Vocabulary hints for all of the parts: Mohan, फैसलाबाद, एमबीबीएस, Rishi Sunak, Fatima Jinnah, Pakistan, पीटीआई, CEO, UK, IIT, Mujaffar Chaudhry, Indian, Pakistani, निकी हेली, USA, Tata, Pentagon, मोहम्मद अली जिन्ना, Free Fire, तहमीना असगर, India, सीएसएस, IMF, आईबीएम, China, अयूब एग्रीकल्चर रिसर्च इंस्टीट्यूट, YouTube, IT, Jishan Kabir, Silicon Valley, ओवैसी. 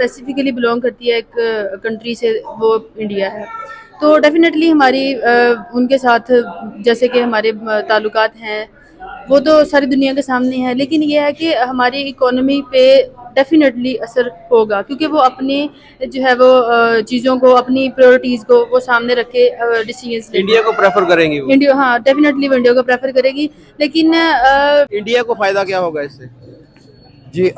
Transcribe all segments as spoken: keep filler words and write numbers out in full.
Specifically belong करती है एक कंट्री से, वो इंडिया है। तो डेफिनेटली हमारी उनके साथ जैसे कि हमारे ताल्लुकात हैं वो तो सारी दुनिया के सामने हैं, लेकिन यह है कि हमारी इकोनॉमी पे डेफिनेटली असर होगा क्योंकि वो अपने जो है वो चीज़ों को, अपनी प्रायोरिटीज़ को वो सामने रख के डिसीजन इंडिया को प्रेफर करेंगी। इंडिया, हाँ डेफिनेटली वो इंडिया को प्रेफर करेगी। लेकिन आ, इंडिया को फ़ायदा क्या होगा इससे? जी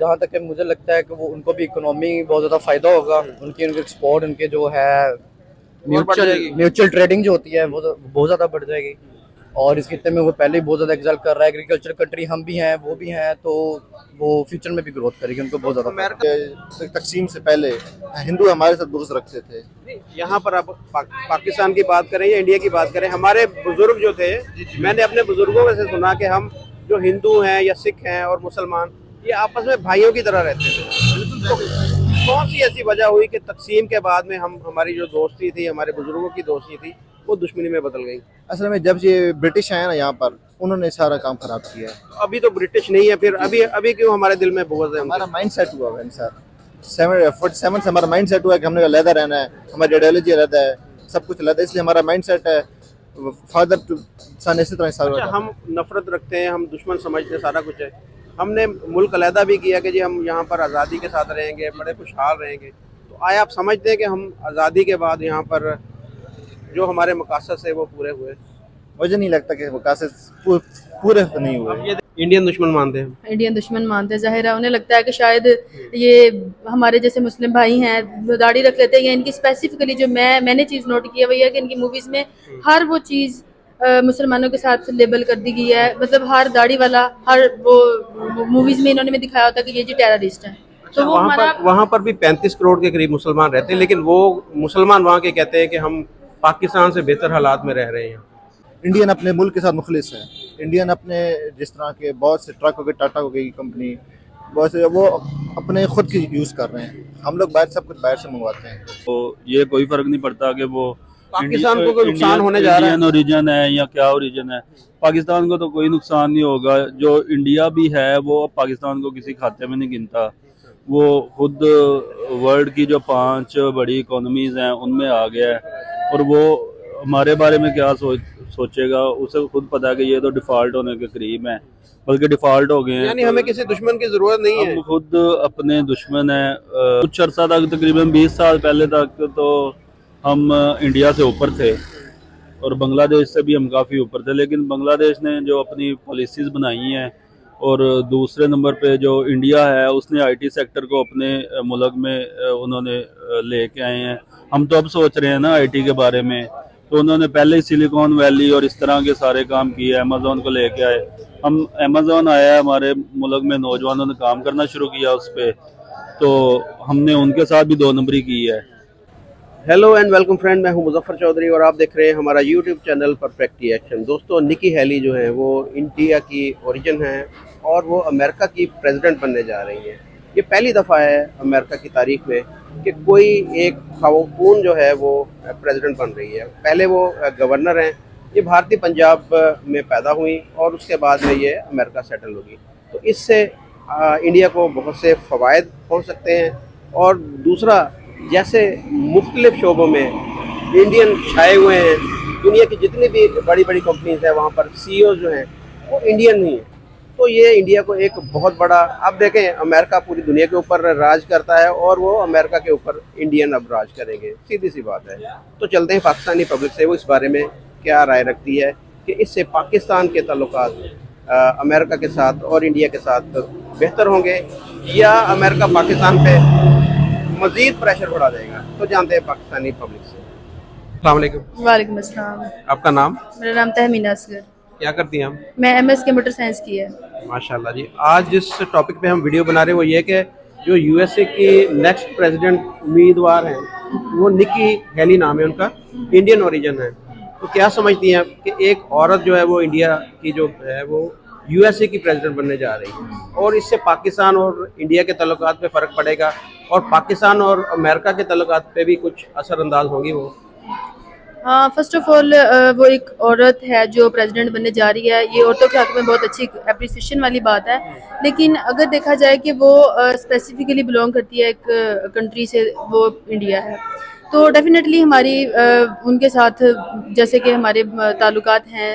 जहाँ तक मुझे लगता है कि वो उनको भी इकोनॉमी बहुत ज़्यादा फ़ायदा होगा, उनकी उनके एक्सपोर्ट, उनके जो है म्यूचुअल म्यूचुअल ट्रेडिंग जो होती है वो बहुत ज़्यादा बढ़ जाएगी। और इस खिते में वो पहले ही बहुत ज़्यादा एक्सेल कर रहा है, एग्रीकल्चर कंट्री हम भी हैं वो भी हैं, तो वो फ्यूचर में भी ग्रोथ करेगी, उनको बहुत ज़्यादा। अमेरिका तकसीम से पहले हिंदू हमारे साथ बुग़्ज़ रखते थे। यहाँ पर आप पाक, पाकिस्तान की बात करें या इंडिया की बात करें, हमारे बुज़ुर्ग जो थे, मैंने अपने बुज़ुर्गों से सुना कि हम जो हिंदू हैं या सिख हैं और मुसलमान ये आपस में भाइयों की तरह रहते थे। तो कौन सी ऐसी वजह हुई कि तकसीम के बाद में हम हमारी जो दोस्ती थी, हमारे बुज़ुर्गों की दोस्ती थी, वो दुश्मनी में बदल गई? असल में जब ये ब्रिटिश आए ना यहाँ पर, उन्होंने सारा काम खराब किया है। अभी तो ब्रिटिश नहीं है, फिर अभी अभी क्यों हमारे दिल में बहुत है? हमारा माइंड सेट हुआ है सर, फोर्टी सेवन से हमारा माइंड सेट हुआ है कि हमने अलहदा रहना है, हमारी आइडियोलॉजी अलहदा है, सब कुछ अलहदा है, इसलिए हमारा माइंड सेट है। फादर सन इसी तरह सारा हम नफरत रखते हैं, हम दुश्मन समझते हैं, सारा कुछ है। हमने मुल्क अलहदा भी किया कि जी हम यहाँ पर आज़ादी के साथ रहेंगे, बड़े खुशहाल रहेंगे। तो आए आप समझते हैं कि हम आज़ादी के बाद यहाँ पर जो हमारे मकासद से वो पूरे हुए? मुझे नहीं लगता कि मकासद पूरे नहीं हुए। इंडियन दुश्मन मानते हैं, इंडियन दुश्मन मानते हैं, जाहिर है। उन्हें लगता है कि शायद ये हमारे जैसे मुस्लिम भाई हैं दाढ़ी रख लेते हैं, या इनकी स्पेसिफिकली जो मैं मैंने चीज़ नोट की है वही है कि इनकी मूवीज़ में हर वो चीज़ मुसलमानों के साथ लेबल कर दी गई है। मतलब हर दाढ़ी वाला, हर वो, वो मूवीज़ में इन्होंने में दिखाया होता है कि ये जी टेररिस्ट हैं। तो वो वहाँ पर, वहाँ पर भी पैंतीस करोड़ के करीब मुसलमान रहते हैं, लेकिन वो मुसलमान वहाँ के कहते हैं कि हम पाकिस्तान से बेहतर हालात में रह रहे हैं। इंडियन अपने मुल्क के साथ मुखलिस है। इंडियन अपने जिस तरह के बहुत से ट्रक हो गए, टाटा हो गई कंपनी, बहुत से वो अपने खुद की यूज़ कर रहे हैं। हम लोग बाहर सब कुछ बाहर से मंगवाते हैं, तो ये कोई फ़र्क नहीं पड़ता कि वो पाकिस्तान को कोई नुकसान होने जा रहा है, इंडियन ओरिजिन है या क्या ओरिजिन है। पाकिस्तान को तो कोई नुकसान नहीं होगा। जो इंडिया भी है वो पाकिस्तान को किसी खाते में नहीं गिनता, वो खुद वर्ल्ड की जो पांच बड़ी इकोनॉमीज़ हैं उनमें आ गया है, और वो हमारे बारे में क्या सोच सोचेगा उसे खुद पता है कि ये तो डिफ़ॉल्ट होने के करीब है, बल्कि डिफ़ॉल्ट हो गए हैं। यानी हमें किसी दुश्मन की ज़रूरत नहीं है, हम खुद अपने दुश्मन हैं। कुछ अर्सा तक, तकरीबन बीस साल पहले तक तो हम इंडिया से ऊपर थे और बांग्लादेश से भी हम काफ़ी ऊपर थे, लेकिन बांग्लादेश ने जो अपनी पॉलिसीज़ बनाई हैं, और दूसरे नंबर पे जो इंडिया है उसने आईटी सेक्टर को अपने मुल्क में उन्होंने लेके आए हैं। हम तो अब सोच रहे हैं ना आईटी के बारे में, तो उन्होंने पहले ही सिलिकॉन वैली और इस तरह के सारे काम किए, अमेज़ॉन को लेके आए। हम अमेज़ॉन आया हमारे मुल्क में, नौजवानों ने काम करना शुरू किया उस पर, तो हमने उनके साथ भी दो नंबरी की है। हेलो एंड वेलकम फ्रेंड, मैं हूं मुजफ्फर चौधरी और आप देख रहे हैं हमारा यूट्यूब चैनल परफेक्ट एक्शन। दोस्तों, निकी हेली जो है वो इंडिया की ओरिजिन है और वो अमेरिका की प्रेसिडेंट बनने जा रही हैं। ये पहली दफ़ा है अमेरिका की तारीख में कि कोई एक खातून जो है वो प्रेसिडेंट बन रही है। पहले वो गवर्नर हैं, ये भारतीय पंजाब में पैदा हुई और उसके बाद में ये अमेरिका सेटल होगी। तो इससे इंडिया को बहुत से फ़वाद हो सकते हैं, और दूसरा जैसे मुख्तलिफ़ शोबों में इंडियन छाए हुए हैं, दुनिया की जितनी भी बड़ी बड़ी कंपनीज हैं वहाँ पर सीईओ जो हैं वो इंडियन ही हैं, तो ये इंडिया को एक बहुत बड़ा, अब देखें अमेरिका पूरी दुनिया के ऊपर राज करता है और वो अमेरिका के ऊपर इंडियन अब राज करेंगे, सीधी सी बात है। तो चलते हैं पाकिस्तानी पब्लिक से, वो इस बारे में क्या राय रखती है कि इससे पाकिस्तान के ताल्लुकात अमेरिका के साथ और इंडिया के साथ बेहतर होंगे या अमेरिका पाकिस्तान पर मज़ीद प्रेशर बढ़ा देगा। तो जानते हैं पाकिस्तानी पब्लिक से। अस्सलाम वालेकुम। वालेकुम अस्सलाम। आपका नाम? मेरा नाम तहमीना असगर। क्या करती हैं आप? मैं एमएस कंप्यूटर साइंस की है। माशाल्लाह जी। आज जिस टॉपिक पे हम वीडियो बना रहे हैं वो ये कि जो यूएसए की नेक्स्ट प्रेसिडेंट उम्मीदवार हैं वो निकी हेली नाम है उनका, इंडियन ओरिजिन है। तो क्या समझती हैं कि एक औरत जो है वो इंडिया की जो है वो यूएसए की प्रेसिडेंट बनने जा रही है, और इससे पाकिस्तान और इंडिया के ताल्लुकात पे फ़र्क पड़ेगा और पाकिस्तान और अमेरिका के ताल्लुकात पे भी कुछ असरअंदाज होंगी वो? हाँ, फर्स्ट ऑफ ऑल वो एक औरत है जो प्रेसिडेंट बनने जा रही है, ये औरतों के हक में बहुत अच्छी एप्रिसिएशन वाली बात है। लेकिन अगर देखा जाए कि वो स्पेसिफिकली बिलोंग करती है एक कंट्री से, वो इंडिया है, तो डेफिनेटली हमारी उनके साथ जैसे कि हमारे ताल्लुकात हैं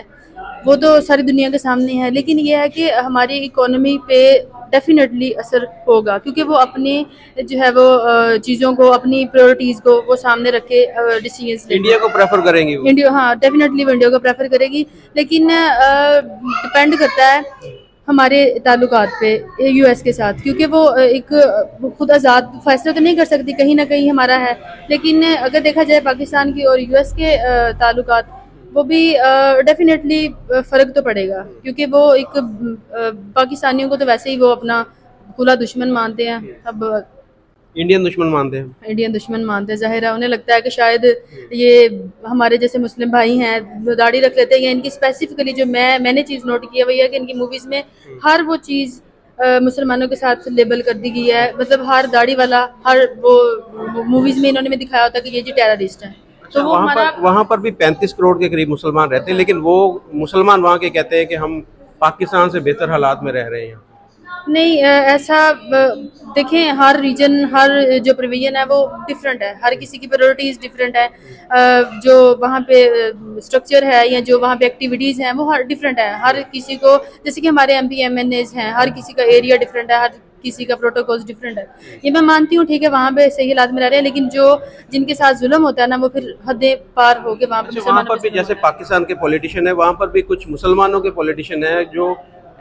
वो तो सारी दुनिया के सामने है। लेकिन ये है कि हमारी इकोनॉमी पे डेफिनेटली असर होगा, क्योंकि वो अपने जो है वो चीज़ों को, अपनी प्रायोरिटीज़ को वो सामने रख के डिसीजन इंडिया को प्रेफर करेंगी वो। इंडिया, हाँ डेफिनेटली वो इंडिया को प्रेफर करेगी। लेकिन डिपेंड करता है हमारे ताल्लुकात पे यूएस के साथ, क्योंकि वो एक खुद आज़ाद फैसला तो नहीं कर सकती, कहीं ना कहीं हमारा है। लेकिन अगर देखा जाए पाकिस्तान की और यूएस के ताल्लुकात, वो भी डेफिनेटली फ़र्क तो पड़ेगा, क्योंकि वो एक पाकिस्तानियों को तो वैसे ही वो अपना खुला दुश्मन मानते हैं, अब इंडियन दुश्मन मानते हैं इंडियन दुश्मन मानते हैं ज़ाहिर है। उन्हें लगता है कि शायद ये हमारे जैसे मुस्लिम भाई हैं दाढ़ी रख लेते हैं, या इनकी स्पेसिफिकली जो मैं मैंने चीज़ नोट की है वही है कि इनकी मूवीज़ में हर वो चीज़ मुसलमानों के साथ लेबल कर दी गई है, मतलब हर दाढ़ी वाला, हर वो, वो मूवीज़ में इन्होंने में दिखाया होता है कि ये जी टेररिस्ट हैं। तो वो वहाँ पर वहाँ पर भी पैंतीस करोड़ के करीब मुसलमान रहते हैं, लेकिन वो मुसलमान वहाँ के कहते हैं कि हम पाकिस्तान से बेहतर हालात में रह रहे हैं। नहीं, ऐसा देखें हर रीजन, हर जो प्रोविजन है वो डिफरेंट है, हर किसी की प्रायोरिटीज़ डिफरेंट है, जो वहाँ पे स्ट्रक्चर है या जो वहाँ पे एक्टिविटीज़ हैं वो हर डिफरेंट है। हर किसी को, जैसे कि हमारे M P M N As हैं, हर किसी का एरिया डिफरेंट है, हर किसी का प्रोटोकॉल डिफरेंट है। ये मैं मानती हूँ, ठीक है वहाँ पे सही हालात में रह रहे हैं, लेकिन जो जिनके साथ जुल्म होता है ना वो फिर हदें पार हो गए। वहाँ पर वहाँ पर भी जैसे पाकिस्तान के पॉलिटिशियन है, वहाँ पर भी कुछ मुसलमानों के पॉलिटिशियन है जो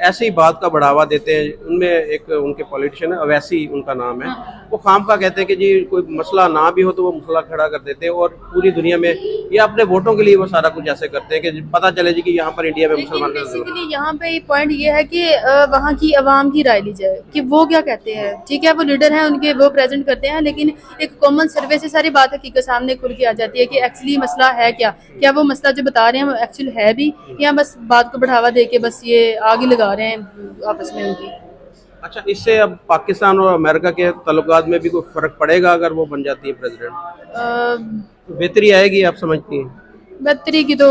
ऐसी बात का बढ़ावा देते हैं। उनमें एक उनके पॉलिटिशियन है, ओवैसी उनका नाम है, वो खाम का कहते हैं कि जी कोई मसला ना भी हो तो वो मसला खड़ा कर देते हैं, और पूरी दुनिया में ये अपने वोटों के लिए वो सारा कुछ ऐसे करते हैं कि पता चले जी कि यहाँ पर इंडिया में मुसलमान। बेसिकली यहाँ पे पॉइंट ये है कि वहाँ की आवाम की राय ली जाए कि वो क्या कहते हैं। ठीक है, वो लीडर हैं, उनके वो प्रेजेंट करते हैं, लेकिन एक कॉमन सर्वे से सारी बात हकीकत सामने खुल के आ जाती है कि एक्चुअली मसला है क्या, क्या वो मसला जो बता रहे हैं वो एक्चुअल है भी, या बस बात को बढ़ावा दे के बस ये आगे लगा रहे हैं आपस में उनकी। अच्छा, इससे अब पाकिस्तान और अमेरिका के ताल्लुकात में भी कोई फ़र्क पड़ेगा अगर वो बन जाती है प्रेसिडेंट? बेहतरी आएगी आप समझती हैं? बेहतरी की तो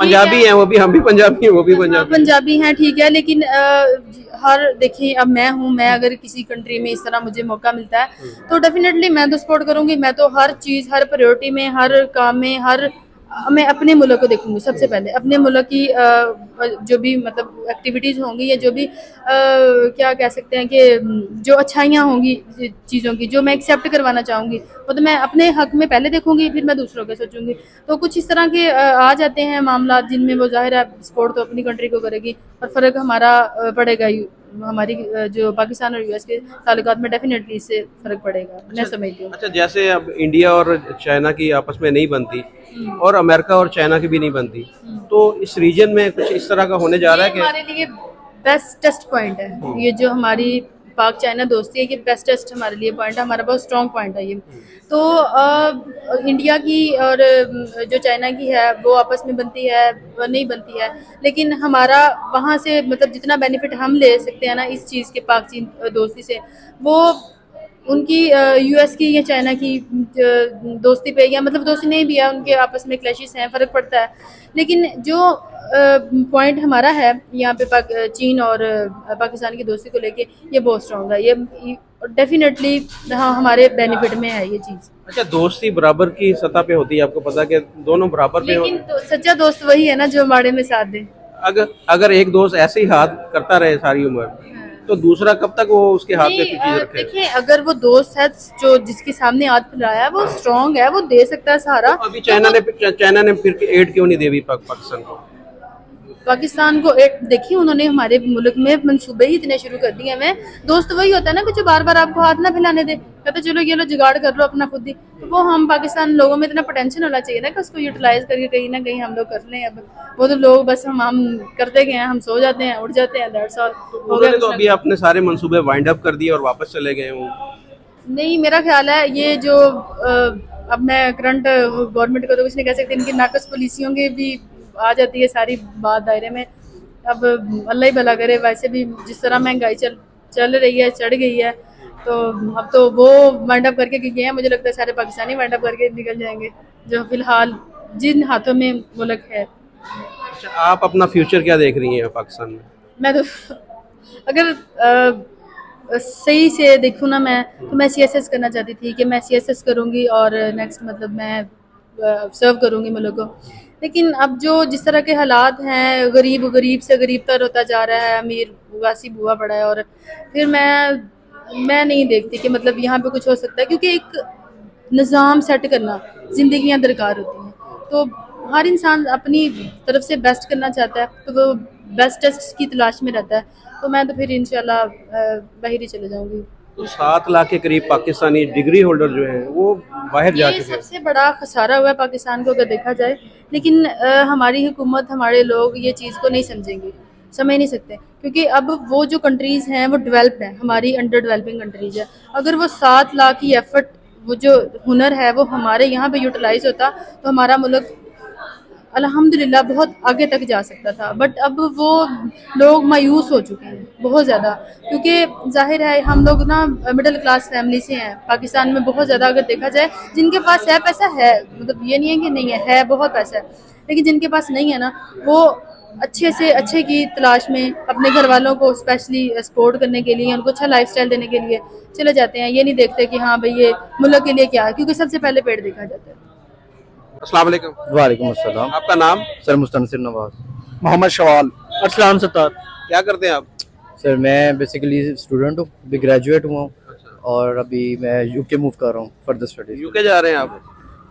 पंजाबी हैं, वो भी हम भी पंजाबी हैं, वो भी पंजाबी पंजाबी हैं, ठीक है। लेकिन आ, हर देखिए अब मैं हूँ, मैं अगर किसी कंट्री में इस तरह मुझे मौका मिलता है तो डेफिनेटली मैं तो सपोर्ट करूँगी। मैं तो हर चीज़, हर प्रायोरिटी में, हर काम में, हर मैं अपने मुल्क को देखूंगी सबसे पहले, अपने मुल्क की जो भी मतलब एक्टिविटीज़ होंगी, या जो भी क्या कह सकते हैं कि जो अच्छाइयाँ होंगी चीज़ों की, जो मैं एक्सेप्ट करवाना चाहूँगी, वो तो मैं अपने हक में पहले देखूंगी, फिर मैं दूसरों के सोचूंगी। तो कुछ इस तरह के आ जाते हैं मामला जिनमें वो जाहिर है सपोर्ट तो अपनी कंट्री को करेगी, और फ़र्क हमारा पड़ेगा ही, हमारी जो पाकिस्तान और यूएस के ताल्लुकात में डेफिनेटली इससे फ़र्क पड़ेगा, मैं समझती हूँ। अच्छा, जैसे अब इंडिया और चाइना की आपस में नहीं बनती, और अमेरिका और चाइना की भी नहीं बनती, तो इस रीजन में कुछ इस तरह का होने जा रहा है कि हमारे लिए बेस्ट टेस्ट पॉइंट है। ये जो हमारी पाक चाइना दोस्ती है, ये बेस्ट टेस्ट हमारे लिए पॉइंट है, हमारा बहुत स्ट्रॉन्ग पॉइंट है ये। तो आ, इंडिया की और जो चाइना की है वो आपस में बनती है, वो नहीं बनती है, लेकिन हमारा वहाँ से मतलब जितना बेनिफिट हम ले सकते हैं ना इस चीज़ के पाक चीन दोस्ती से, वो उनकी यूएस की या चाइना की दोस्ती पे, या मतलब दोस्ती नहीं भी है, उनके आपस में क्लैशेस हैं, फ़र्क पड़ता है। लेकिन जो पॉइंट हमारा है यहाँ पे पाक चीन और पाकिस्तान की दोस्ती को लेके, ये बहुत स्ट्रॉन्ग है, ये डेफिनेटली हाँ हमारे बेनिफिट में है ये चीज़। अच्छा, दोस्ती बराबर की सतह पे होती है, आपको पता कि दोनों बराबर पे होते हैं, लेकिन सच्चा दोस्त वही है ना जो हमारे में साथ दे। अगर अगर एक दोस्त ऐसे ही हाथ करता रहे सारी उम्र, तो दूसरा कब तक वो उसके हाथ में चीज़ रखे? देखिए, अगर वो दोस्त है जो जिसके सामने हाथ फैलाया है, वो स्ट्रॉन्ग है, वो दे सकता है सहारा। तो अभी चाइना तो ने चाइना ने फिर एड क्यों नहीं दी पाकिस्तान को? पाकिस्तान को एड देखिए, उन्होंने हमारे मुल्क में मनसूबे ही इतने शुरू कर दिए हैं। दोस्त वही होता है ना कि जो बार बार आपको हाथ ना फैलाने दे, कहते चलो ये लो जुगाड़ कर लो अपना खुद ही। तो वो हम पाकिस्तान लोगों में इतना पोटेंशियल होना चाहिए ना कि उसको यूटिलाइज करके कहीं ना कहीं हम लोग कर लें। अब वो तो लोग बस हम हम करते गए हैं, हम सो जाते हैं, उठ जाते हैं, दैट्स ऑल। तो अभी आपने सारे मनसूबे वाइंड अप कर दिए और वापस चले गए वो? नहीं, मेरा ख्याल है ये जो अब मैं करंट गवर्नमेंट को तो कुछ नहीं कह सकती, इनकी नाकस पॉलिसियों के भी आ जाती है सारी बात दायरे में। अब अल्लाह ही भला करे, वैसे भी जिस तरह महंगाई चल चल रही है, चढ़ गई है, तो अब तो वो वाइंड अप करके गए हैं, मुझे लगता है सारे पाकिस्तानी वाइंड अप करके निकल जाएंगे जो फिलहाल जिन हाथों में मुल्क है। आप अपना फ्यूचर क्या देख रही हैं पाकिस्तान में? मैं तो अगर आ, सही से देखूँ ना मैं तो मैं सीएसएस करना चाहती थी कि मैं सीएसएस करूँगी और नेक्स्ट मतलब मैं सर्व करूँगी मुल्क को, लेकिन अब जो जिस तरह के हालात हैं गरीब गरीब से गरीब तर होता जा रहा है, अमीर वासी बुआ पड़ा है, और फिर मैं मैं नहीं देखती कि मतलब यहाँ पे कुछ हो सकता है, क्योंकि एक निज़ाम सेट करना जिंदगियाँ दरकार होती हैं। तो हर इंसान अपनी तरफ से बेस्ट करना चाहता है, तो वो बेस्ट टेस्ट की तलाश में रहता है। तो मैं तो फिर इंशाल्लाह बाहर ही चले जाऊँगी। तो सात लाख के करीब पाकिस्तानी डिग्री होल्डर जो हैं वो बाहर जा चुके हैं। ये सबसे बड़ा खसारा हुआ है पाकिस्तान को अगर देखा जाए, लेकिन आ, हमारी हुकूमत हमारे लोग ये चीज़ को नहीं समझेंगे, समझ नहीं सकते, क्योंकि अब वो जो कंट्रीज़ हैं वो डेवलप्ड हैं, हमारी अंडर डेवलपिंग कंट्रीज़ है। अगर वो सात लाख की एफर्ट वो जो हुनर है वो हमारे यहाँ पे यूटिलाइज होता तो हमारा मुल्क अल्हम्दुलिल्लाह बहुत आगे तक जा सकता था। बट अब वो लोग मायूस हो चुके हैं बहुत ज़्यादा, क्योंकि जाहिर है हम लोग ना मिडिल क्लास फैमिली से हैं पाकिस्तान में बहुत ज़्यादा। अगर देखा जाए जिनके पास है पैसा है, मतलब ये नहीं है कि नहीं है, है बहुत पैसा है, लेकिन जिनके पास नहीं है ना वो अच्छे से अच्छे की तलाश में अपने घर वालों को स्पेशली सपोर्ट करने के लिए, उनको अच्छा लाइफस्टाइल देने के लिए चले जाते हैं। ये नहीं देखते कि हाँ भाई ये मुल्क के लिए क्या है, क्योंकि सबसे पहले पेट देखा जाता है। अस्सलाम वालेकुम। वालेकुम अस्सलाम। आपका नाम? सर मुस्तनसिर नवाज मोहम्मद शवाद्दर। अस्सलाम सत्तार। क्या करते हैं आप? सर मैं बेसिकली स्टूडेंट हूँ, अभी ग्रेजुएट हुआ हूँ। अच्छा। और अभी मैं यूके मूव कर रहा हूँ फर्दर स्टडीज। यूके जा रहे हैं आप?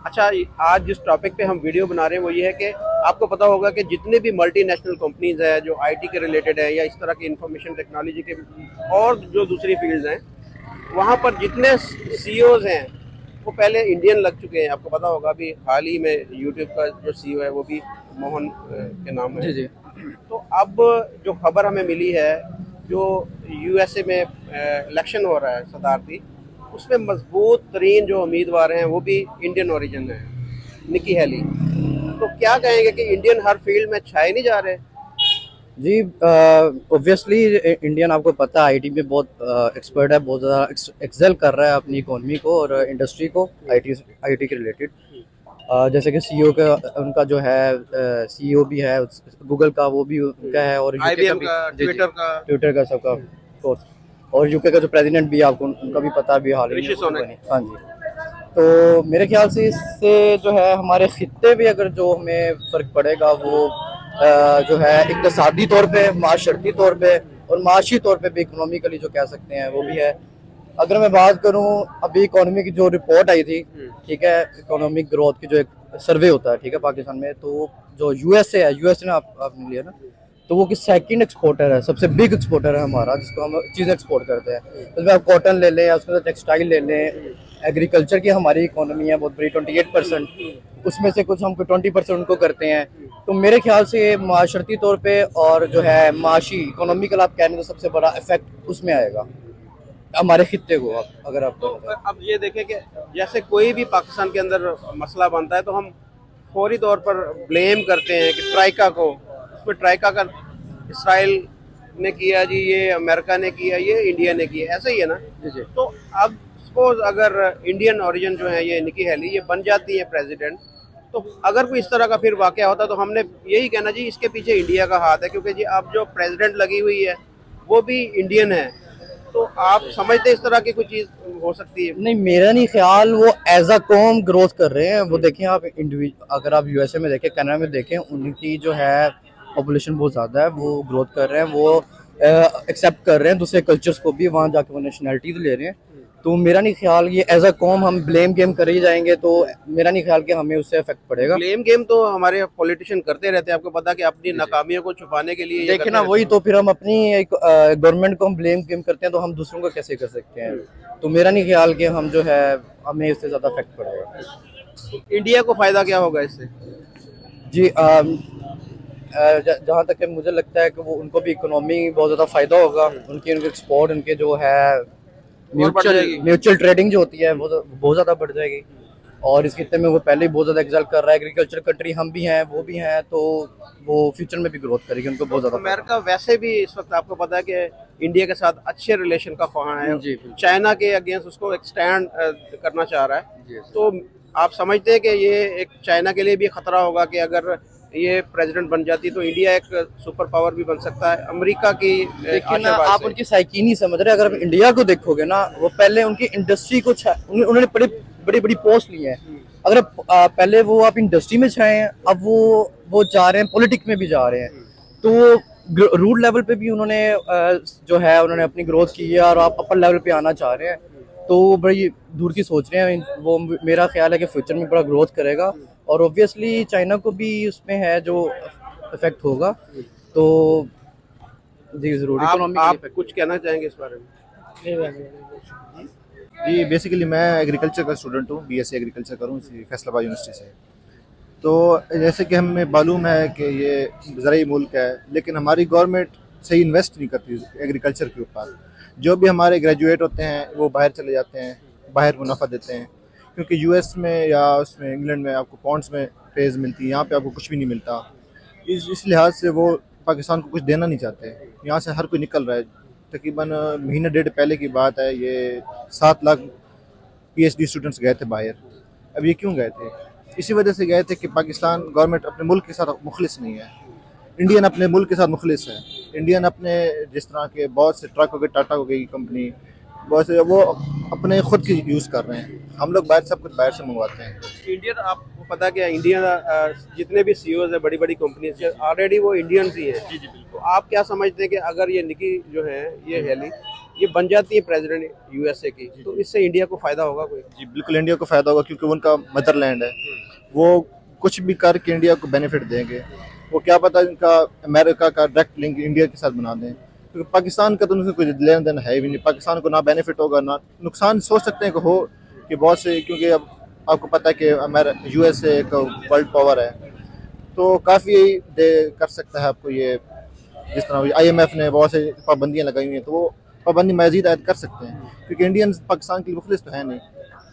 अच्छा, आज जिस टॉपिक पे हम वीडियो बना रहे हैं वो ये है कि आपको पता होगा कि जितने भी मल्टीनेशनल कंपनीज हैं जो आईटी के रिलेटेड हैं या इस तरह की इंफॉर्मेशन टेक्नोलॉजी के और जो दूसरी फील्ड्स हैं, वहाँ पर जितने सीईओज हैं वो पहले इंडियन लग चुके हैं। आपको पता होगा अभी हाल ही में यूट्यूब का जो सीईओ है वो भी मोहन के नाम है। जी जी। तो अब जो खबर हमें मिली है जो यूएसए में इलेक्शन हो रहा है सदारती, उसमें मजबूत तरीन जो उम्मीदवार हैं वो भी इंडियन ओरिजिन है, निकी हेली। तो क्या कहेंगे कि इंडियन हर फील्ड में छाए नहीं जा रहे? जी ऑब्वियसली इंडियन आपको पता है आईटी में बहुत एक्सपर्ट है, बहुत ज़्यादा एक्सेल कर रहा है अपनी इकोनॉमी को और इंडस्ट्री को, आईटी आईटी के रिलेटेड। uh, जैसे कि सीईओ का उनका जो है सीईओ uh, भी है गूगल का, वो भी उनका है, और आईबीएम का, ट्विटर का, ट्विटर का सबका कोर्स, और यूके का जो प्रेसिडेंट भी आपको उनका भी पता भी हाल ही में। हाँ जी। तो मेरे ख्याल से इससे जो है हमारे खित्ते भी अगर जो हमें फ़र्क पड़ेगा वो आ, जो है इकतसादी तौर पे, माशरती तौर पे और माशी तौर पे भी इकोनॉमिकली जो कह सकते हैं वो भी है। अगर मैं बात करूँ अभी इकोनॉमी की जो रिपोर्ट आई थी, ठीक है, इकोनॉमिक ग्रोथ की जो एक सर्वे होता है, ठीक है, पाकिस्तान में, तो जो यूएसए है, यूएसए ने आप, आपने लिया ना, तो वो कि सेकंड एक्सपोर्टर है, सबसे बिग एक्सपोर्टर है हमारा, जिसको हम चीज़ें एक्सपोर्ट करते हैं। उसमें आप कॉटन ले लें, उसमें टेक्सटाइल ले लें, एग्रीकल्चर की हमारी इकोनॉमी है बहुत बड़ी अट्ठाईस परसेंट, उसमें से कुछ हम बीस परसेंट उनको करते हैं। तो मेरे ख्याल से माशरती तौर पे और जो है माशी इकोनॉमिकल आप कहने तो सबसे बड़ा इफेक्ट उसमें आएगा हमारे खित्ते को। आप अगर आप तो अब ये देखें कि जैसे कोई भी पाकिस्तान के अंदर मसला बनता है तो हम फौरी तौर पर ब्लेम करते हैं कि ट्राइका को, ट्राइका का इसराइल ने किया जी, ये अमेरिका ने किया, ये इंडिया ने किया, ऐसा ही है ना। तो अब सपोज अगर इंडियन ओरिजिन जो है ये निकी हेली ये बन जाती है प्रेसिडेंट, तो अगर कोई इस तरह का फिर वाकया होता तो हमने यही कहना जी इसके पीछे इंडिया का हाथ है, क्योंकि जी अब जो प्रेसिडेंट लगी हुई है वो भी इंडियन है। तो आप समझते इस तरह की कोई चीज़ हो सकती है? नहीं, मेरा नहीं ख्याल, वो एज अ कॉम ग्रोथ कर रहे हैं। वो देखें आप इंडिविजुअल, अगर आप यूएसए में देखें, कनाडा में देखें, उनकी जो है पॉपुलेशन बहुत ज़्यादा है, वो ग्रोथ कर रहे हैं, वो एक्सेप्ट कर रहे हैं दूसरे कल्चर्स को भी, वहाँ जाके वो नेशनैलिटीज ले रहे हैं। तो मेरा नहीं ख्याल ये एज अ कॉम हम ब्लेम गेम कर ही जाएंगे तो मेरा नहीं ख्याल कि हमें उससे इफेक्ट पड़ेगा। ब्लेम गेम तो हमारे पॉलिटिशियन करते रहते हैं, आपको पता है कि अपनी नाकामियों को छुपाने के लिए। देखिए ना, वही तो फिर हम अपनी गवर्नमेंट को हम ब्लेम गेम करते हैं तो हम दूसरों को कैसे कर सकते हैं। तो मेरा नहीं ख्याल कि हम जो है हमें इससे ज़्यादा इफेक्ट पड़ेगा। इंडिया को फ़ायदा क्या होगा इससे? जी जहाँ तक मुझे लगता है कि वो उनको भी इकोनॉमी बहुत ज़्यादा फ़ायदा होगा, उनकी उनके एक्सपोर्ट, उनके जो है म्यूचुअल म्यूचुअल ट्रेडिंग जो होती है वो बहुत ज़्यादा बढ़ जाएगी, और इस खित्ते में वो पहले ही बहुत ज़्यादा एक्सेल कर रहा है। एग्रीकल्चर कंट्री हम भी हैं, वो भी हैं, तो वो फ्यूचर में भी ग्रोथ करेगी, उनको बहुत ज़्यादा। अमेरिका वैसे भी इस वक्त आपको पता है कि इंडिया के साथ अच्छे रिलेशन का ख्वाहिश है, चाइना के अगेंस्ट उसको एक्सटेंड करना चाह रहा है। तो आप समझते हैं कि ये एक चाइना के लिए भी ख़तरा होगा कि अगर ये प्रेसिडेंट बन जाती तो इंडिया एक सुपर पावर भी बन सकता है अमेरिका की? लेकिन आप उनकी साइकिन ही समझ रहे हैं। अगर आप इंडिया को देखोगे ना, वो पहले उनकी इंडस्ट्री को उन्होंने बड़ी बड़ी बड़ी पोस्ट ली है। अगर आ, पहले वो आप इंडस्ट्री में छाए हैं, अब वो वो जा रहे हैं पॉलिटिक्स में भी जा रहे हैं। तो रूट लेवल पे भी उन्होंने जो है उन्होंने अपनी ग्रोथ की है और आप अपर लेवल पे आना चाह रहे हैं, तो बड़ी दूर की सोच रहे हैं। वो मेरा ख्याल है कि फ्यूचर में बड़ा ग्रोथ करेगा और ऑब्वियसली चाइना को भी उसमें है जो इफेक्ट होगा। तो जी ज़रूर आप, आप कुछ कहना चाहेंगे इस बारे में? जी बेसिकली मैं एग्रीकल्चर का स्टूडेंट हूँ, बीएससी एग्रीकल्चर करूँ फैसलाबाद यूनिवर्सिटी से। तो जैसे कि हमें मालूम है कि ये ज़रूरी मुल्क है, लेकिन हमारी गवर्नमेंट सही इन्वेस्ट नहीं करती एग्रीकल्चर के ऊपर। जो भी हमारे ग्रेजुएट होते हैं वो बाहर चले जाते हैं, बाहर मुनाफा देते हैं, क्योंकि यूएस में या उसमें इंग्लैंड में आपको पाउंड्स में पेज मिलती है, यहाँ पे आपको कुछ भी नहीं मिलता। इस इस लिहाज से वो पाकिस्तान को कुछ देना नहीं चाहते। यहाँ से हर कोई निकल रहा है। तकरीबन महीने डेढ़ पहले की बात है, ये सात लाख पीएचडी स्टूडेंट्स गए थे बाहर। अब ये क्यों गए थे? इसी वजह से गए थे कि पाकिस्तान गवर्नमेंट अपने मुल्क के साथ मुखलिस नहीं है। इंडियन अपने मुल्क के साथ मुखलिस है। इंडियन अपने जिस तरह के बहुत से ट्रक हो गए, टाटा हो गई कंपनी, बहुत से वो अपने खुद के यूज़ कर रहे हैं। हम लोग बाहर सब कुछ बाहर से मंगवाते हैं। इंडियन आपको पता क्या, इंडियन जितने भी सीईओज हैं बड़ी बड़ी कंपनीज के ऑलरेडी वो इंडियन ही हैं। जी जी बिल्कुल। तो आप क्या समझते हैं कि अगर ये निकी जो है ये हेली ये बन जाती है प्रेसिडेंट यूएसए की, तो इससे इंडिया को फ़ायदा होगा कोई? जी बिल्कुल, इंडिया को फ़ायदा होगा क्योंकि उनका मदरलैंड है। वो कुछ भी करके इंडिया को बेनिफिट देंगे। वो क्या पता इनका अमेरिका का डायरेक्ट लिंक इंडिया के साथ बना दें, क्योंकि तो पाकिस्तान का तो उनसे कोई लेन देन है भी नहीं। पाकिस्तान को ना बेनिफिट होगा ना नुकसान। सोच सकते हैं कि हो कि बहुत से, क्योंकि अब आपको पता है कि अमेरिका यूएसए का वर्ल्ड पावर है, तो काफ़ी दे कर सकता है आपको। ये जिस तरह आईएमएफ ने बहुत से पाबंदियाँ लगाई हुई हैं, तो वो पाबंदी मजीद ऐड कर सकते हैं, क्योंकि इंडियंस पाकिस्तान के लिए मुखलिस तो है नहीं,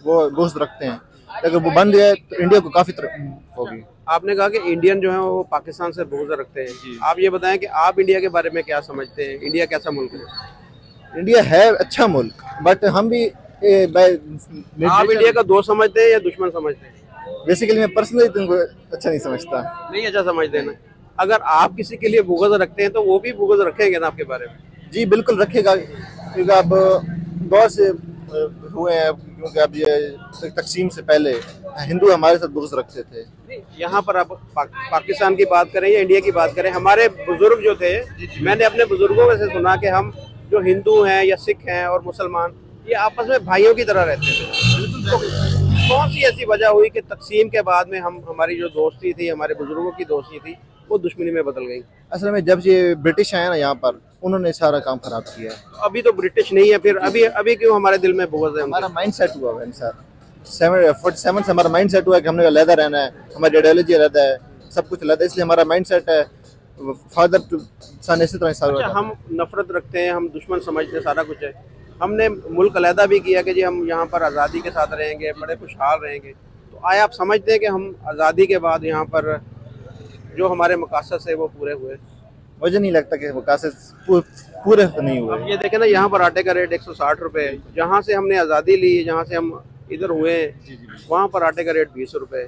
वो दोस्त रखते हैं। अगर वो बन गए तो इंडिया को काफ़ी तरक्की होगी। आपने कहा कि इंडियन जो है वो पाकिस्तान से बोझा रखते हैं। आप ये बताएं कि आप इंडिया के बारे में क्या समझते हैं? इंडिया कैसा मुल्क है? इंडिया है अच्छा मुल्क, बट हम भी ए, आप इंडिया का दोस्त समझते हैं या दुश्मन समझते हैं? बेसिकली मैं पर्सनली तुमको अच्छा नहीं समझता। नहीं अच्छा समझते ना? अगर आप किसी के लिए बोझा रखते हैं तो वो भी बोझा रखेंगे ना आपके बारे में? जी बिल्कुल रखेगा, क्योंकि आप बहुत से हुए हैं, क्योंकि अब ये तकसीम से पहले हिंदू हमारे साथ बुग़्ज़ रखते थे। यहाँ पर आप पा, पाकिस्तान की बात करें या इंडिया की बात करें, हमारे बुज़ुर्ग जो थे, मैंने अपने बुज़ुर्गों में से सुना कि हम जो हिंदू हैं या सिख हैं और मुसलमान ये आपस में भाइयों की तरह रहते थे। तो कौन सी ऐसी वजह हुई कि तकसीम के बाद में हम हमारी जो दोस्ती थी, हमारे बुज़ुर्गों की दोस्ती थी, वो दुश्मनी में बदल गई? असल में जब ये ब्रिटिश आए ना यहाँ पर, उन्होंने सारा काम खराब किया है। तो अभी तो ब्रिटिश नहीं है, फिर अभी अभी क्यों हमारे दिल में बोझ है? हमारा माइंड सेट हुआ है सर, सैंतालीस से हमारा माइंड सेट हुआ है कि हमने अलहदा रहना है, हमारी आइडियोलॉजी अलहदा है, सब कुछ अलहदा है, इसलिए हमारा माइंड सेट है। फादर टू सन इसी तरह सारा अच्छा, हम नफरत रखते हैं, हम दुश्मन समझते हैं, सारा कुछ है। हमने मुल्क अलहदा भी किया कि जी हम यहाँ पर आज़ादी के साथ रहेंगे, बड़े खुशहाल रहेंगे। तो आया आप समझते हैं कि हम आज़ादी के बाद यहाँ पर जो हमारे मकासद है वो पूरे हुए? मुझे नहीं लगता कि मकासद पूरे नहीं हुए। अब ये देखें ना, यहाँ पर आटे का रेट एक सौ साठ रुपये, जहाँ से हमने आज़ादी ली, जहाँ से हम इधर हुए, वहाँ पर आटे का रेट बीस रुपये।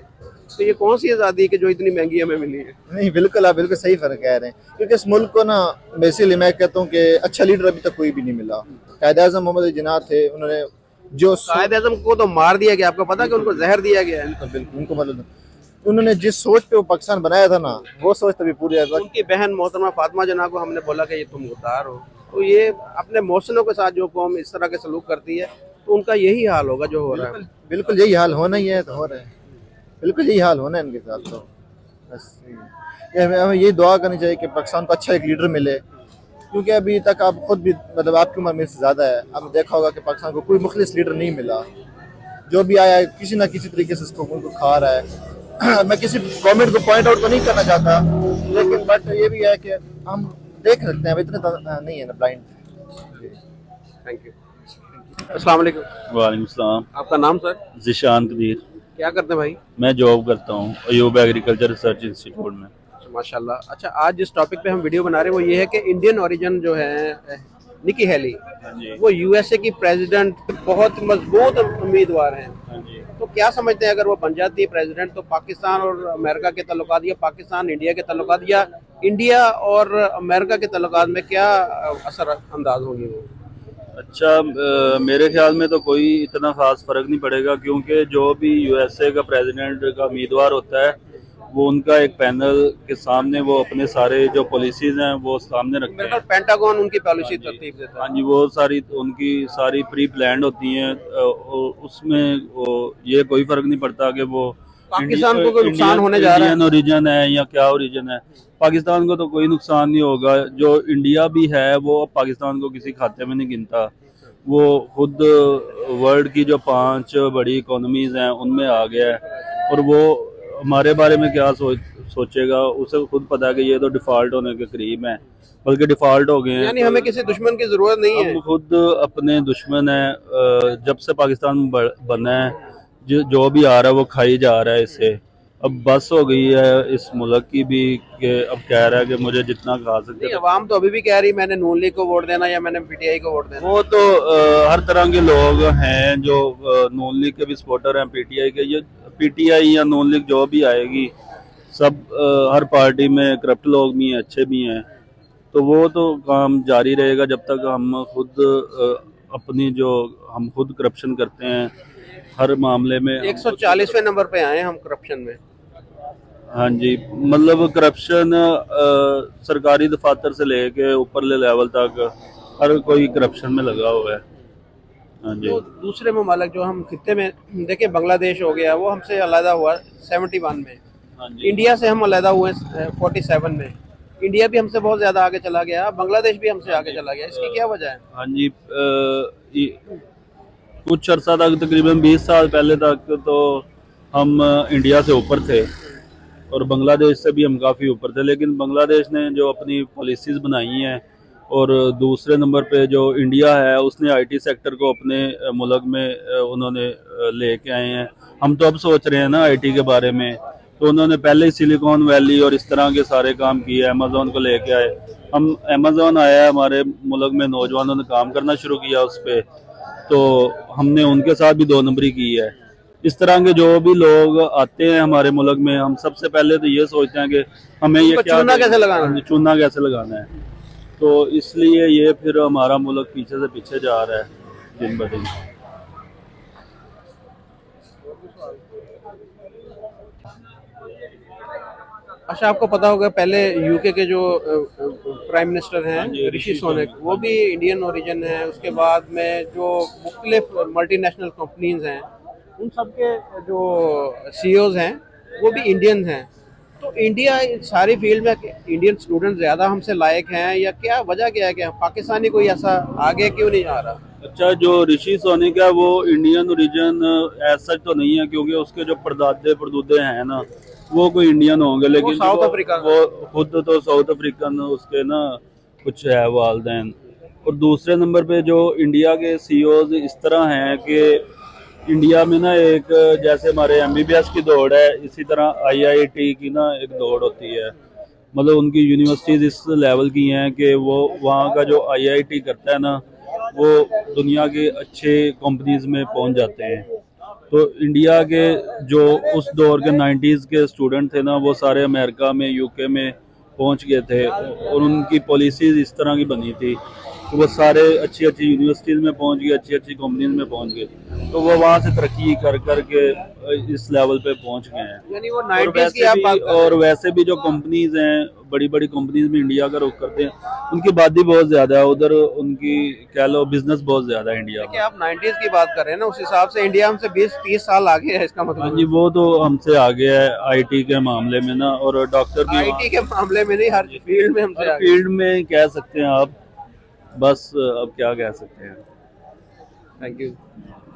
तो ये कौन सी आज़ादी कि जो इतनी महंगी हमें मिली है? नहीं बिल्कुल, आप बिल्कुल सही फर्क कह रहे हैं, क्योंकि इस मुल्क को ना बेसिकली मैं कहता हूँ कि अच्छा लीडर अभी तक कोई भी नहीं मिला। कायद-ए-आज़म मोहम्मद अली जिन्ना थे, उन्होंने जो कायद-ए-आज़म को तो मार दिया गया, आपको पता है कि उनको जहर दिया गया है। बिल्कुल, उनको मतलब उन्होंने जिस सोच पे वो पाकिस्तान बनाया था ना, वो सोच तभी पूरी आया था। उनकी बहन मोहतरमा फातिमा जिन्ना को हमने बोला कि ये तुम गद्दार हो। तो ये अपने मोहसिनों के साथ जो कौम इस तरह के सलूक करती है, तो उनका यही हाल होगा जो हो रहा है। बिल्कुल यही हाल होना ही है, तो हो रहा है, बिल्कुल यही हाल होना है इनके साथ। तो बस हमें यही दुआ करनी चाहिए कि पाकिस्तान को अच्छा एक लीडर मिले, क्योंकि अभी तक आप खुद भी मतलब आपकी उम्र मेरे से ज़्यादा है, आपने देखा होगा कि पाकिस्तान को कोई मुखलिस लीडर नहीं मिला। जो भी आया है किसी ना किसी तरीके से इसको उनको खा रहा है। मैं किसी गवर्नमेंट को पॉइंट आउट तो नहीं करना चाहता, लेकिन बट ये भी है कि हम देख सकते हैं, इतने नहीं है ना ब्लाइंड। Thank you. अस्सलाम वालेकुम। वालेकुम सलाम। आपका नाम सर? जिशान कबीर। क्या करते हैं भाई? मैं जॉब करता हूँ अयूब एग्रीकल्चर रिसर्च इंस्टीट्यूट में। माशाल्लाह। अच्छा, आज जिस टॉपिक पे हम वीडियो बना रहे हैं वो ये है कि इंडियन ओरिजिन जो है निकी हेली, वो यूएसए की प्रेसिडेंट बहुत मजबूत उम्मीदवार हैं। तो क्या समझते हैं अगर वो बन जाती है प्रेसिडेंट तो पाकिस्तान और अमेरिका के ताल्लुकात या पाकिस्तान इंडिया के ताल्लुकात या इंडिया और अमेरिका के ताल्लुकात में क्या असर अंदाज होगी वो? अच्छा, आ, मेरे ख्याल में तो कोई इतना खास फर्क नहीं पड़ेगा क्योंकि जो भी यूएसए का प्रेसिडेंट का उम्मीदवार होता है वो उनका एक पैनल के सामने वो अपने सारे जो पॉलिसीज हैं वो सामने रखते हैं। पेंटागन उनकी पॉलिसी तरतीब देता है। हाँ जी, वो सारी उनकी सारी प्री प्लान होती हैं, उसमें वो ये कोई फर्क नहीं पड़ता कि वो पाकिस्तान को कोई नुकसान होने जा रहा है, इंडियन ओरिजिन है या क्या ओरिजिन है। पाकिस्तान को तो कोई नुकसान नहीं होगा। जो इंडिया भी है वो पाकिस्तान को किसी खाते में नहीं गिनता, वो खुद वर्ल्ड की जो पाँच बड़ी इकोनॉमीज हैं उनमें आ गया है और वो हमारे बारे में क्या सोच सोचेगा उसे खुद पता है कि ये तो डिफॉल्ट होने के करीब है, बल्कि डिफॉल्ट हो गए हैं। यानी हमें किसी दुश्मन की जरूरत नहीं है, हम खुद अपने दुश्मन हैं। जब से पाकिस्तान बना है जो जो भी आ रहा है वो खाई जा रहा है इससे। अब बस हो गई है इस मुल्क की भी कि अब कह रहा है कि मुझे जितना खा सकते। अवाम तो अभी भी कह रही मैंने नून लीग को वोट देना या मैंने पीटीआई को वोट देना। वो तो आ, हर तरह के लोग हैं जो नून लीग के भी सपोर्टर हैं, पीटीआई के, ये पीटीआई या नून लीग जो भी आएगी सब आ, हर पार्टी में करप्ट लोग भी हैं, अच्छे भी हैं। तो वो तो काम जारी रहेगा जब तक हम खुद आ, अपनी जो हम खुद करप्शन करते हैं हर मामले में। एक सौ चालीसवें नंबर पे आए हम करप्शन में। हाँ जी, मतलब करप्शन सरकारी दफातर से लेके ऊपरले लेवल तक हर कोई करप्शन में लगा हुआ है। हाँ जी, तो दूसरे ममालिक जो हम खिते में देखें, बांग्लादेश हो गया वो हमसे अलहदा हुआ इकहत्तर में। हाँ जी, इंडिया से हम अलहदा हुए सैंतालीस में। इंडिया भी हमसे बहुत ज्यादा आगे चला गया, बांग्लादेश भी हमसे आगे चला गया, इसकी क्या वजह है? हाँ जी, कुछ अर्सा तक तकरीबन बीस साल पहले तक तो हम इंडिया से ऊपर थे और बांग्लादेश से भी हम काफ़ी ऊपर थे, लेकिन बांग्लादेश ने जो अपनी पॉलिसीज़ बनाई हैं और दूसरे नंबर पे जो इंडिया है उसने आईटी सेक्टर को अपने मुल्क में उन्होंने लेके आए हैं। हम तो अब सोच रहे हैं ना आईटी के बारे में, तो उन्होंने पहले ही सिलिकॉन वैली और इस तरह के सारे काम किए, अमेज़ॉन को लेके आए। हम अमेज़ॉन आया हमारे मुल्क में, नौजवानों ने काम करना शुरू किया उस पर, तो हमने उनके साथ भी दो नंबरी की है। इस तरह के जो भी लोग आते हैं हमारे मुल्क में हम सबसे पहले तो ये सोचते हैं कि हमें ये क्या चूना कैसे लगाना है, चूना कैसे लगाना है, तो इसलिए ये फिर हमारा मुल्क पीछे से पीछे जा रहा है दिन ब दिन। अच्छा, आपको पता होगा पहले यूके के जो प्राइम मिनिस्टर हैं ऋषि सोनक, वो भी इंडियन ओरिजिन है। उसके बाद में जो मुख्तलिफ मल्टीनेशनल कंपनीज हैं उन सब के जो सीईओज हैं वो भी इंडियन हैं। तो इंडिया सारी फील्ड में इंडियन स्टूडेंट ज़्यादा हमसे लायक हैं या क्या वजह क्या है कि पाकिस्तानी कोई ऐसा आगे क्यों नहीं आ रहा? अच्छा, जो ऋषि सोनक है वो इंडियन ओरिजिन ऐसा तो नहीं है क्योंकि उसके जो परदादे परदूदे हैं ना वो कोई इंडियन होंगे, लेकिन साउथ अफ्रीका वो खुद तो साउथ अफ्रीकन उसके ना कुछ है वालदैन। और दूसरे नंबर पे जो इंडिया के सीईओज इस तरह हैं कि इंडिया में ना एक जैसे हमारे एमबीबीएस की दौड़ है इसी तरह आईआईटी की ना एक दौड़ होती है। मतलब उनकी यूनिवर्सिटीज इस लेवल की हैं कि वो वहाँ का जो आईआईटी करता है ना वो दुनिया के अच्छे कंपनीज में पहुँच जाते हैं। तो इंडिया के जो उस दौर के नाइन्टीज़ के स्टूडेंट थे ना वो सारे अमेरिका में, यूके में पहुंच गए थे और उनकी पॉलिसीज़ इस तरह की बनी थी कि वो सारे अच्छी अच्छी यूनिवर्सिटीज़ में पहुंच गए, अच्छी अच्छी कंपनीज में पहुंच गए, तो वो वहां से तरक्की कर कर के इस लेवल पे पहुंच गए हैं। यानी वो नाइन्टीज़ की आप बात कर रहे हैं। और वैसे भी जो कंपनीज़ हैं, बड़ी बड़ी कंपनीज में इंडिया का रुख करते हैं, उनकी आबादी बहुत ज़्यादा है उधर, उनकी कह लो बिजनेस बहुत ज़्यादा है इंडिया में। आप नाइन्टीज़ की बात कर रहे हैं ना, उस हिसाब से इंडिया हमसे बीस तीस साल आगे है इसका मतलब। हाँ जी, वो तो हमसे आगे है आईटी के मामले में ना, और डॉक्टर की आईटी के मामले में नहीं, हर फील्ड में हमसे, फील्ड में कह सकते हैं आप, बस अब क्या कह सकते हैं। Thank you.